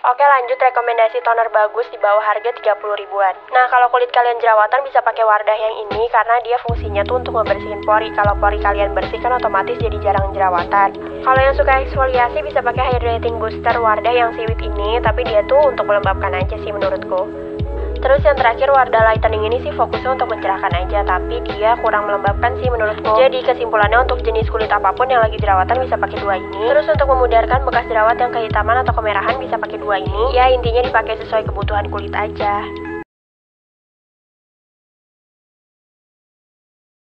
Oke, lanjut rekomendasi toner bagus di bawah harga 30 ribuan. Nah, kalau kulit kalian jerawatan bisa pakai Wardah yang ini karena dia fungsinya tuh untuk ngebersihin pori. Kalau pori kalian bersih kan otomatis jadi jarang jerawatan. Kalau yang suka eksfoliasi bisa pakai Hydrating Booster Wardah yang siwit ini, tapi dia tuh untuk melembabkan aja sih menurutku. Terus yang terakhir, Wardah Lightening ini sih fokusnya untuk mencerahkan aja, tapi dia kurang melembabkan sih menurutku. Jadi kesimpulannya, untuk jenis kulit apapun yang lagi jerawatan bisa pakai dua ini. Terus untuk memudarkan bekas jerawat yang kehitaman atau kemerahan bisa pakai dua ini. Ya intinya dipakai sesuai kebutuhan kulit aja.